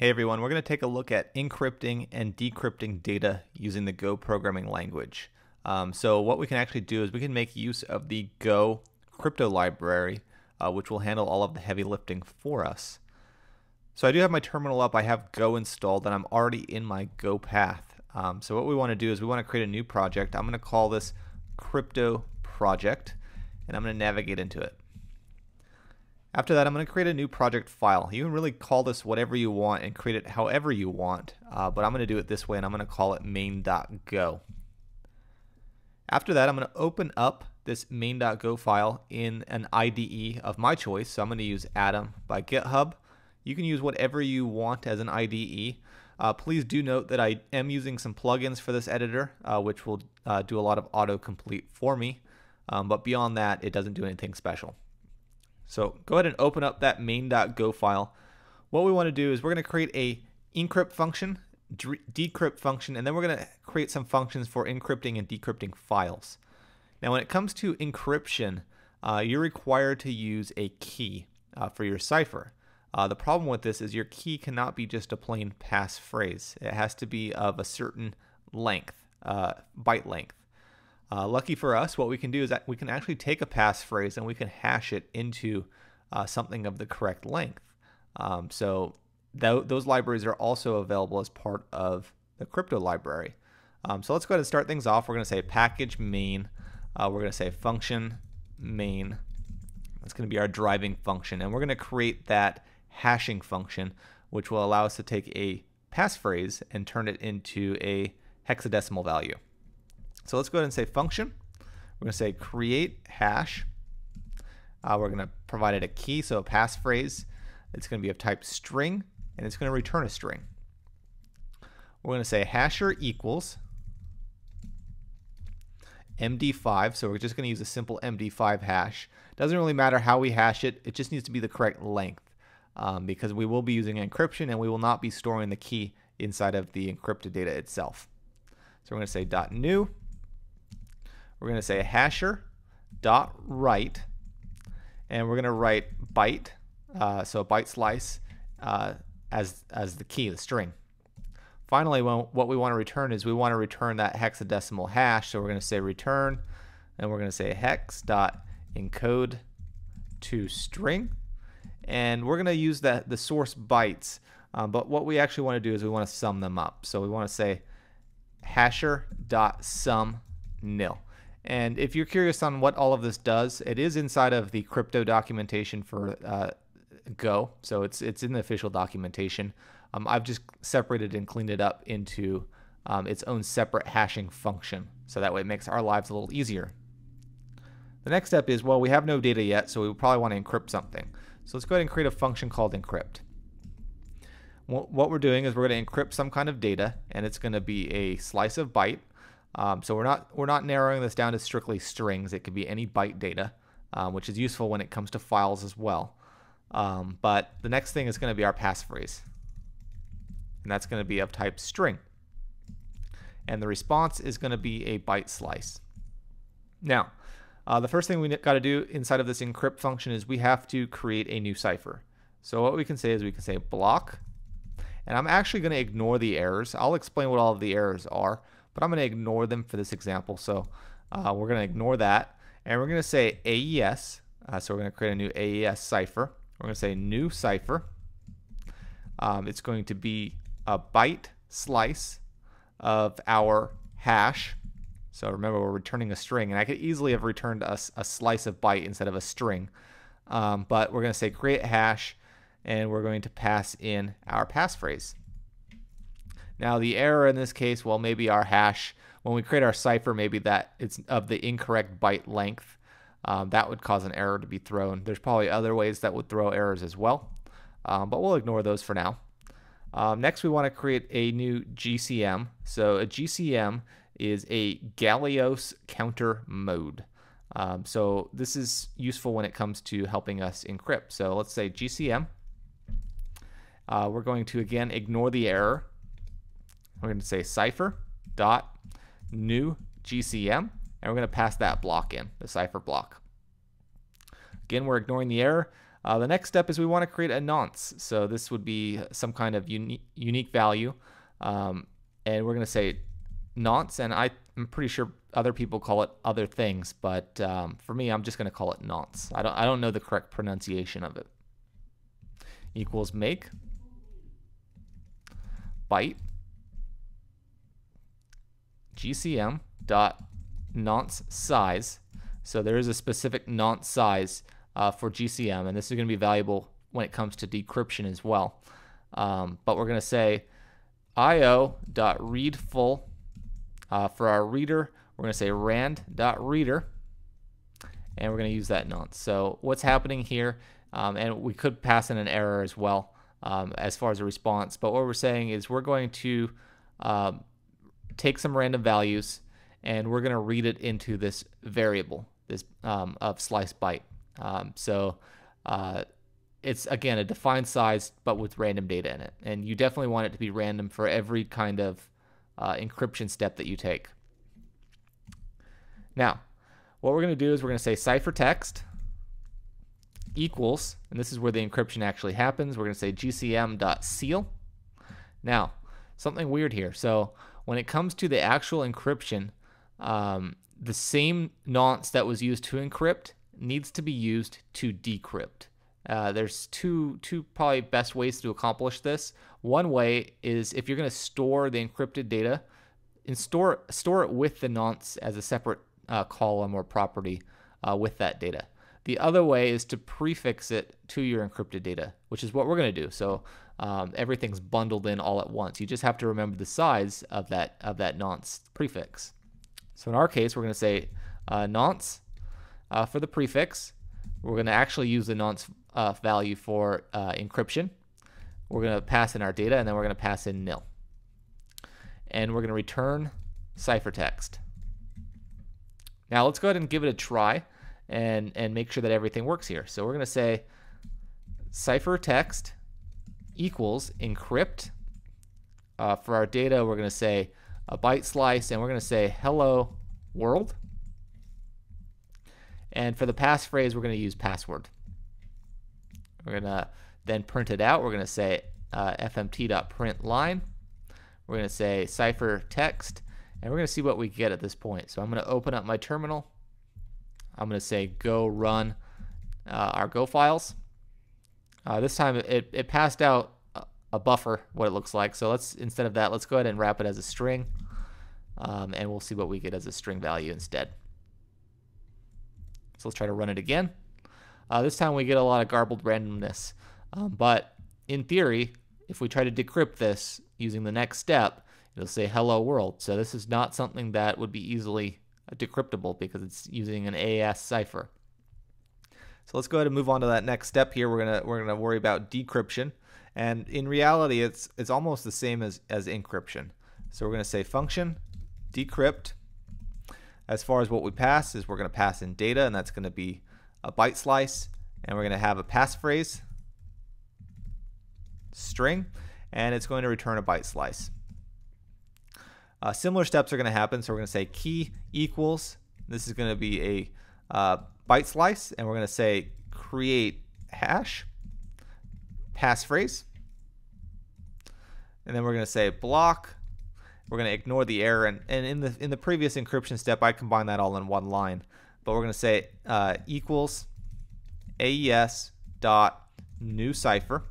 Hey everyone, we're going to take a look at encrypting and decrypting data using the Go programming language. So what we can actually do is we can make use of the Go crypto library, which will handle all of the heavy lifting for us. So I do have my terminal up, I have Go installed, and I'm already in my Go path. So what we want to do is we want to create a new project. I'm going to call this crypto project, and I'm going to navigate into it. After that, I'm going to create a new project file. You can really call this whatever you want and create it however you want, but I'm going to do it this way, and I'm going to call it main.go. After that, I'm going to open up this main.go file in an IDE of my choice, so I'm going to use Atom by GitHub. You can use whatever you want as an IDE. Please do note that I am using some plugins for this editor, which will do a lot of autocomplete for me, but beyond that, it doesn't do anything special. So go ahead and open up that main.go file. What we want to do is we're going to create a encrypt function, decrypt function, and then we're going to create some functions for encrypting and decrypting files. Now when it comes to encryption, you're required to use a key for your cipher. The problem with this is your key cannot be just a plain passphrase. It has to be of a certain length, byte length. Lucky for us, what we can do is that we can actually take a passphrase and we can hash it into something of the correct length. So those libraries are also available as part of the crypto library. So let's go ahead and start things off. We're going to say package main. We're going to say function main. That's going to be our driving function. And we're going to create that hashing function, which will allow us to take a passphrase and turn it into a hexadecimal value. So let's go ahead and say function. We're going to say create hash. We're going to provide it a key, so a passphrase. It's going to be of type string, and it's going to return a string. We're going to say hasher equals MD5, so we're just going to use a simple MD5 hash. Doesn't really matter how we hash it. It just needs to be the correct length because we will be using encryption, and we will not be storing the key inside of the encrypted data itself. So we're going to say dot new. We're going to say hasher dot write, and we're going to write byte, so byte slice as the key, the string. Finally, what we want to return is we want to return that hexadecimal hash. So we're going to say return, and we're going to say hex dot encode to string, and we're going to use the source bytes. But what we actually want to do is we want to sum them up. So we want to say hasher.sum nil. And if you're curious on what all of this does, it is inside of the crypto documentation for Go, so it's in the official documentation. I've just separated and cleaned it up into its own separate hashing function, so that way it makes our lives a little easier. The next step is, well, we have no data yet, so we probably want to encrypt something. So let's go ahead and create a function called encrypt. What we're doing is we're going to encrypt some kind of data, and it's going to be a slice of byte. So we're not narrowing this down to strictly strings. It could be any byte data, which is useful when it comes to files as well. But the next thing is going to be our passphrase, and that's going to be of type string. And the response is going to be a byte slice. Now, the first thing we got to do inside of this encrypt function is we have to create a new cipher. So what we can say is we can say block. And I'm actually going to ignore the errors. I'll explain what all of the errors are, but I'm going to ignore them for this example. So we're going to ignore that, and we're going to say AES. So we're going to create a new AES cipher. We're going to say new cipher. It's going to be a byte slice of our hash. So remember, we're returning a string, and I could easily have returned a slice of byte instead of a string. But we're going to say create hash, and we're going to pass in our passphrase. Now the error in this case, well, maybe our hash, when we create our cipher, maybe that it's of the incorrect byte length. That would cause an error to be thrown. There's probably other ways that would throw errors as well, but we'll ignore those for now. Next, we want to create a new GCM. So a GCM is a Galois counter mode. So this is useful when it comes to helping us encrypt. So let's say GCM. We're going to, again, ignore the error. We're going to say cipher.new GCM, and we're going to pass that block in, the cipher block. Again, we're ignoring the error. The next step is we want to create a nonce. So this would be some kind of unique value. And we're going to say nonce, and I'm pretty sure other people call it other things, but for me, I'm just going to call it nonce. I don't know the correct pronunciation of it. Equals make byte gcm dot nonce size. So there is a specific nonce size for GCM, and this is going to be valuable when it comes to decryption as well. But we're going to say io.readFull. For our reader, we're going to say rand.reader, and we're going to use that nonce. So what's happening here, and we could pass in an error as well as far as a response, but what we're saying is we're going to take some random values, and we're going to read it into this variable, this of slice byte. So it's, again, a defined size, but with random data in it. And you definitely want it to be random for every kind of encryption step that you take. Now, what we're going to do is we're going to say ciphertext equals, and this is where the encryption actually happens. We're going to say gcm.seal. Now, something weird here. So when it comes to the actual encryption, the same nonce that was used to encrypt needs to be used to decrypt. There's two probably best ways to accomplish this. One way is if you're going to store the encrypted data and store it with the nonce as a separate column or property with that data. The other way is to prefix it to your encrypted data, which is what we're going to do. So everything's bundled in all at once. You just have to remember the size of that nonce prefix. So in our case, we're going to say nonce. For the prefix, we're going to actually use the nonce value for encryption. We're going to pass in our data, and then we're going to pass in nil. And we're going to return ciphertext. Now let's go ahead and give it a try and make sure that everything works here. So we're going to say ciphertext equals encrypt. For our data, we're going to say a byte slice, and we're going to say hello world. And for the passphrase, we're going to use password. We're going to then print it out. We're going to say fmt.println. We're going to say ciphertext, and we're going to see what we get at this point. So I'm going to open up my terminal. I'm going to say go run our Go files. This time it passed out a buffer, what it looks like. So let's, instead of that, let's go ahead and wrap it as a string, and we'll see what we get as a string value instead. So let's try to run it again. This time we get a lot of garbled randomness. But in theory, if we try to decrypt this using the next step, it'll say hello world. So this is not something that would be easily decryptable because it's using an AES cipher. So let's go ahead and move on to that next step here. We're gonna worry about decryption. And in reality, it's almost the same as encryption. So we're gonna say function decrypt. As far as what we pass is we're going to pass in data, and that's going to be a byte slice, and we're going to have a passphrase string, and it's going to return a byte slice. Similar steps are going to happen, so we're going to say key equals, this is going to be a byte slice, and we're going to say create hash passphrase, and then we're going to say block. We're going to ignore the error, and in the previous encryption step, I combined that all in one line. But we're going to say equals AES dot new cipher.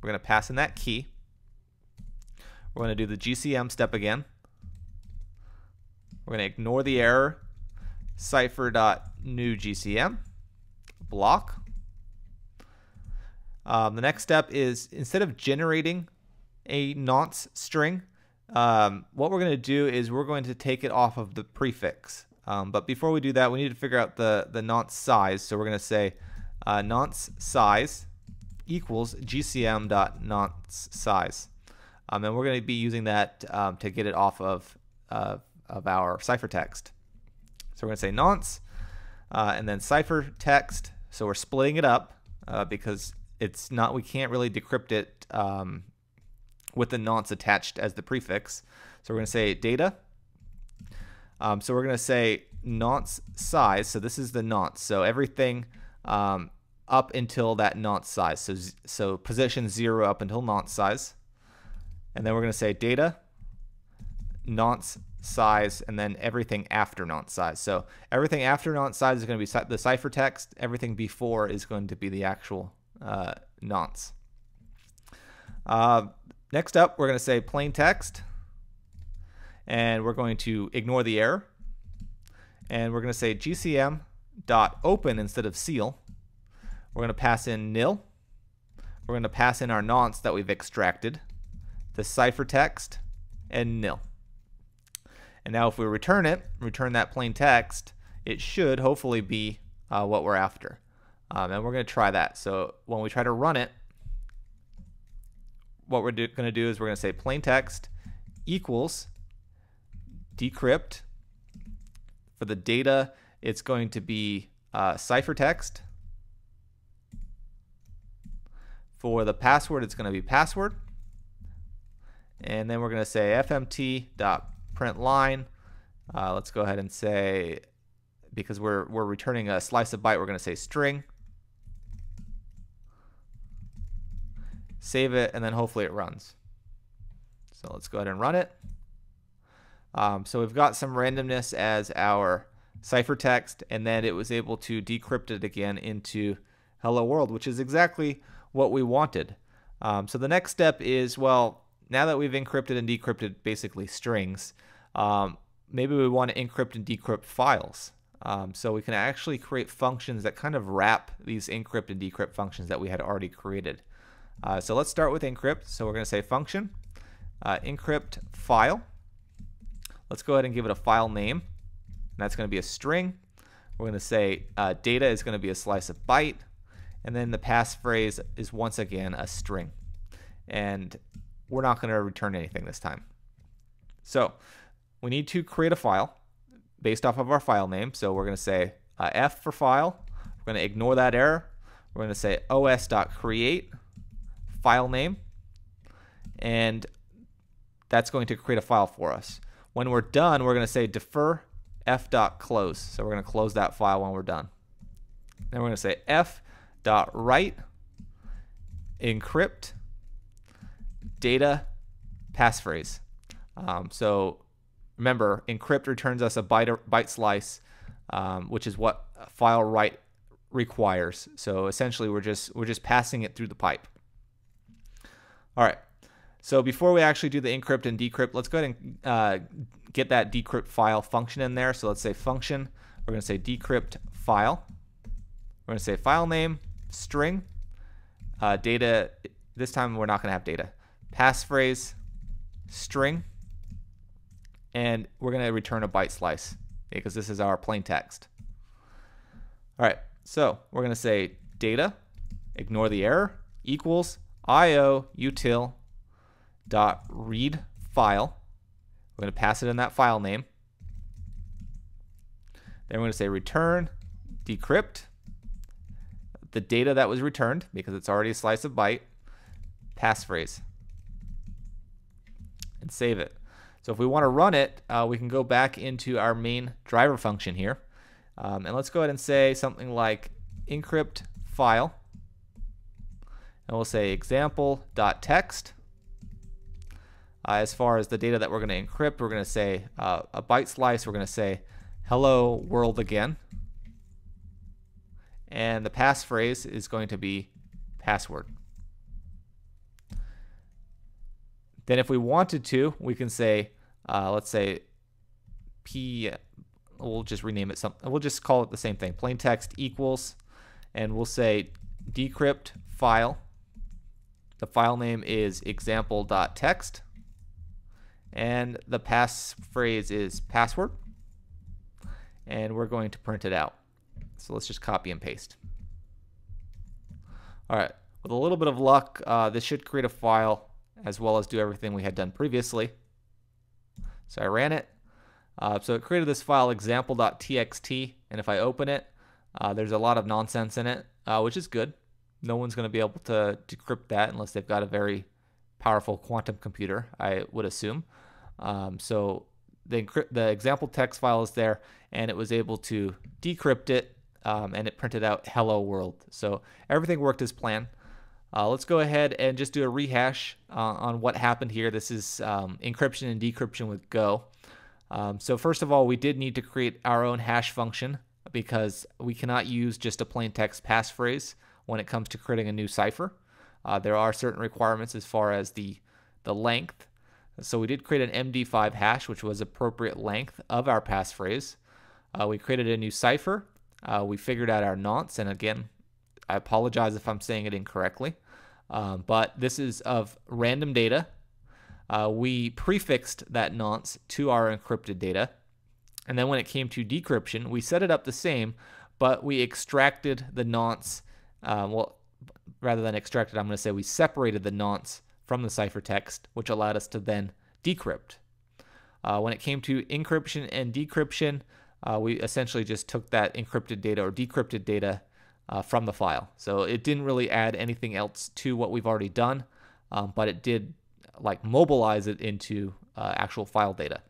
We're going to pass in that key. We're going to do the GCM step again. We're going to ignore the error, cipher dot new GCM block. The next step is, instead of generating a nonce string, what we're going to do is we're going to take it off of the prefix. But before we do that, we need to figure out the nonce size. So we're going to say nonce size equals gcm.nonce size. And we're going to be using that to get it off of our ciphertext. So we're going to say nonce and then ciphertext. So we're splitting it up because we can't really decrypt it with the nonce attached as the prefix. So we're going to say data. So we're going to say nonce size. So this is the nonce. So everything up until that nonce size. So position 0 up until nonce size. And then we're going to say data, nonce size, and then everything after nonce size. So everything after nonce size is going to be the ciphertext. Everything before is going to be the actual nonce. Next up, we're going to say plain text. And we're going to ignore the error. And we're going to say gcm.open instead of seal. We're going to pass in nil. We're going to pass in our nonce that we've extracted, the ciphertext, and nil. And now if we return it, return that plain text, it should hopefully be what we're after. And we're going to try that. So when we try to run it, what we're going to do is we're going to say plain text equals decrypt. For the data, it's going to be ciphertext. For the password, it's going to be password. And then we're going to say fmt.println. Let's go ahead and say, because we're returning a slice of byte, we're going to say string. Save it, and then hopefully it runs. So let's go ahead and run it. So we've got some randomness as our ciphertext, and then it was able to decrypt it again into hello world, which is exactly what we wanted. So the next step is, well, now that we've encrypted and decrypted basically strings, maybe we want to encrypt and decrypt files. So we can actually create functions that kind of wrap these encrypt and decrypt functions that we had already created. So let's start with encrypt. So we're going to say function, encrypt file. Let's go ahead and give it a file name. And that's going to be a string. We're going to say data is going to be a slice of byte. And then the passphrase is once again a string. And we're not going to return anything this time. So we need to create a file based off of our file name. So we're going to say F for file. We're going to ignore that error. We're going to say os.create file name. And that's going to create a file for us. When we're done, we're going to say defer f.close. So we're going to close that file when we're done. Then we're going to say f.write encrypt data passphrase. So remember, encrypt returns us a byte slice, which is what file write requires. So essentially, we're just passing it through the pipe. All right. So before we actually do the encrypt and decrypt, let's go ahead and get that decrypt file function in there. So let's say function, we're going to say decrypt file. We're going to say file name, string, data. This time we're not going to have data. Passphrase, string, and we're going to return a byte slice because this is our plain text. All right, so we're going to say data, ignore the error, equals ioutil. Dot read file. We're going to pass it in that file name. Then we're going to say return decrypt the data that was returned because it's already a slice of byte, passphrase, and save it. So if we want to run it, we can go back into our main driver function here, and let's go ahead and say something like encrypt file, and we'll say example.text. As far as the data that we're going to encrypt, we're going to say a byte slice. We're going to say hello world again. And the passphrase is going to be password. Then if we wanted to, we can say, let's say P, we'll just rename it something. We'll just call it the same thing, plain text equals, and we'll say decrypt file. The file name is example.text. And the passphrase is password, and we're going to print it out. So let's just copy and paste. All right, with a little bit of luck, this should create a file as well as do everything we had done previously. So I ran it. So it created this file example.txt, and if I open it, there's a lot of nonsense in it, which is good. No one's going to be able to decrypt that unless they've got a very powerful quantum computer, I would assume. So the example text file is there, and it was able to decrypt it and it printed out hello world. So everything worked as planned. Let's go ahead and just do a rehash on what happened here. This is encryption and decryption with Go. So first of all, we did need to create our own hash function because we cannot use just a plain text passphrase when it comes to creating a new cipher. There are certain requirements as far as the length. So we did create an MD5 hash, which was appropriate length of our passphrase. We created a new cipher. We figured out our nonce, and again, I apologize if I'm saying it incorrectly, but this is of random data. We prefixed that nonce to our encrypted data, and then when it came to decryption, we set it up the same, but we extracted the nonce. Well, rather than extracted, I'm going to say we separated the nonce from the ciphertext, which allowed us to then decrypt. When it came to encryption and decryption, we essentially just took that encrypted data or decrypted data from the file. So it didn't really add anything else to what we've already done, but it did like mobilize it into actual file data.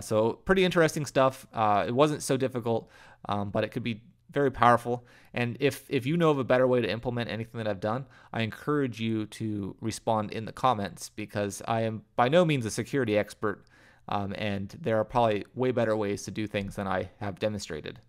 So pretty interesting stuff. It wasn't so difficult, but it could be very powerful. And if you know of a better way to implement anything that I've done, I encourage you to respond in the comments, because I am by no means a security expert, and there are probably way better ways to do things than I have demonstrated.